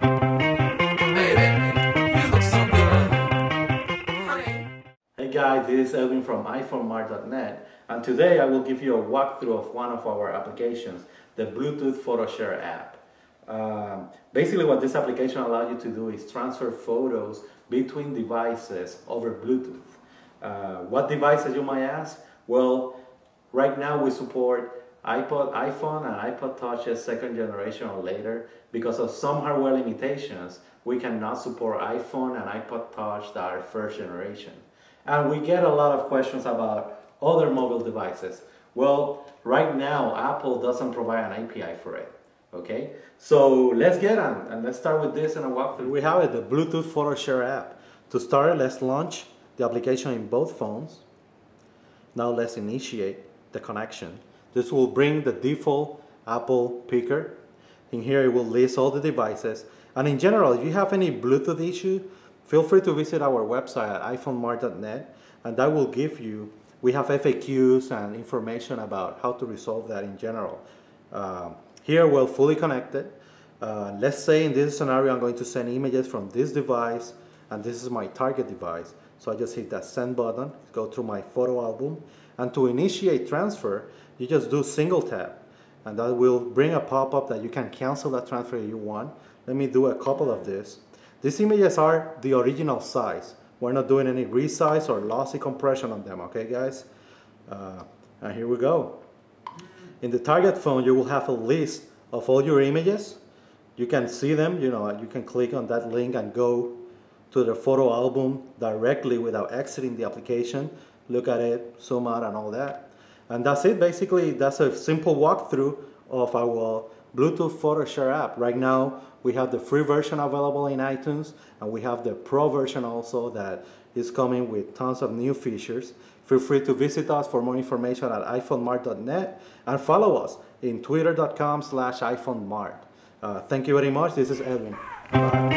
Hey guys, this is Edwin from iPhoneMart.net, and today I will give you a walkthrough of one of our applications, the Bluetooth PhotoShare app. Basically what this application allows you to do is transfer photos between devices over Bluetooth. What devices, you might ask? Well, right now we support iPod, iPhone and iPod Touch's second generation or later. Because of some hardware limitations, we cannot support iPhone and iPod Touch that are first generation. And we get a lot of questions about other mobile devices. Well, right now Apple doesn't provide an API for it. Okay, so let's get on and let's start with this in a walkthrough. We have it, the Bluetooth PhotoShare app. To start, let's launch the application in both phones. Now let's initiate the connection. This will bring the default Apple picker. In here it will list all the devices. And in general, if you have any Bluetooth issue, feel free to visit our website at iPhoneMart.net, and that will give you, we have FAQs and information about how to resolve that in general. Here we're fully connected. Let's say in this scenario I'm going to send images from this device, and this is my target device. So I just hit that send button, go through my photo album, and to initiate transfer, you just do single tap, and that will bring a pop-up that you can cancel that transfer if you want. Let me do a couple of this. These images are the original size. We're not doing any resize or lossy compression on them, okay guys? And here we go. In the target phone, you will have a list of all your images. You can see them, you know, you can click on that link and go to the photo album directly without exiting the application. Look at it, zoom out and all that. And that's it, basically. That's a simple walkthrough of our Bluetooth PhotoShare app. Right now, we have the free version available in iTunes, and we have the pro version also that is coming with tons of new features. Feel free to visit us for more information at iPhoneMart.net and follow us in twitter.com/iPhoneMart. Thank you very much. This is Edwin.